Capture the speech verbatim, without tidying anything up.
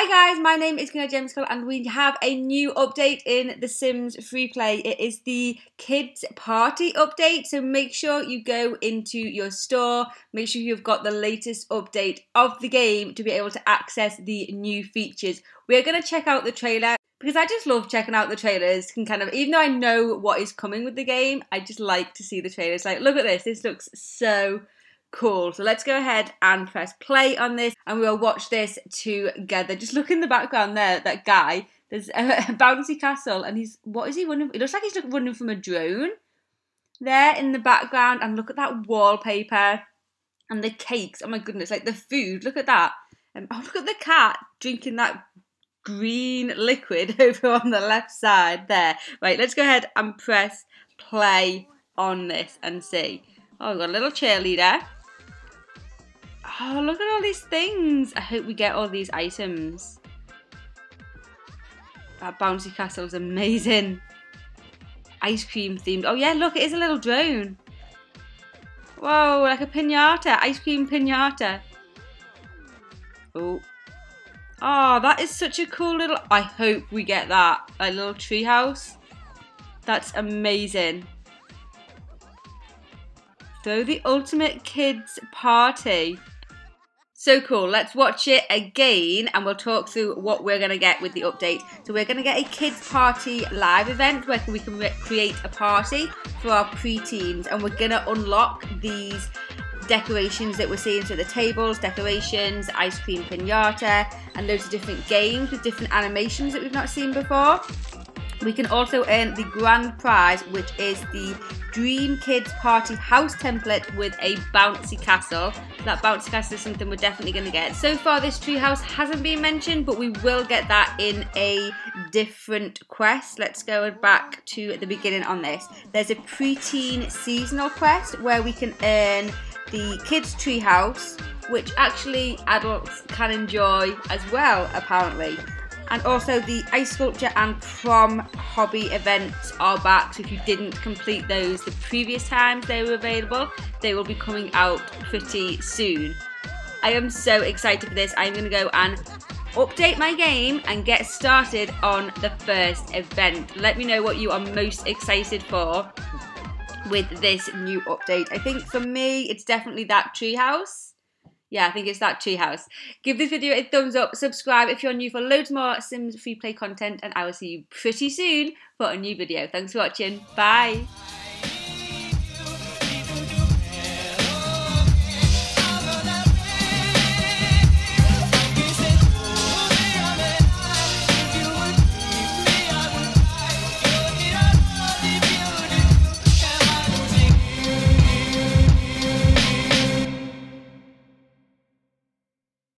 Hi guys, my name is Gina James and we have a new update in The Sims FreePlay. It is the Kids Party Update, so make sure you go into your store, make sure you've got the latest update of the game to be able to access the new features. We're going to check out the trailer because I just love checking out the trailers. Can kind of, even though I know what is coming with the game, I just like to see the trailers. Like, look at this, this looks so cool. So let's go ahead and press play on this and we'll watch this together. Just look in the background there, that guy. There's a, a bouncy castle and he's, what is he running? It looks like he's running from a drone there in the background. And look at that wallpaper and the cakes. Oh my goodness, like the food, look at that. And um, oh, look at the cat drinking that green liquid over on the left side there. Right, let's go ahead and press play on this and see. Oh, we've got a little cheerleader. Oh, look at all these things. I hope we get all these items. That bouncy castle is amazing. Ice cream themed. Oh yeah, look, it is a little drone. Whoa, like a piñata. Ice cream piñata. Oh. Oh, that is such a cool little... I hope we get that. A little tree house. That's amazing. So the ultimate kids party. So cool, let's watch it again and we'll talk through what we're gonna get with the update. So we're gonna get a kids party live event where we can create a party for our pre-teens, and we're gonna unlock these decorations that we're seeing, so the tables, decorations, ice cream pinata, and loads of different games with different animations that we've not seen before. We can also earn the grand prize, which is the Dream Kids Party House template with a bouncy castle. That bouncy castle is something we're definitely going to get. So far this treehouse hasn't been mentioned, but we will get that in a different quest. Let's go back to the beginning on this. There's a preteen seasonal quest where we can earn the kids treehouse, which actually adults can enjoy as well apparently. And also the ice sculpture and prom hobby events are back, so if you didn't complete those the previous times they were available, they will be coming out pretty soon. I am so excited for this. I'm going to go and update my game and get started on the first event. Let me know what you are most excited for with this new update. I think for me it's definitely that treehouse. Yeah, I think it's that treehouse. Give this video a thumbs up, subscribe if you're new for loads more Sims FreePlay content, and I will see you pretty soon for a new video. Thanks for watching. Bye.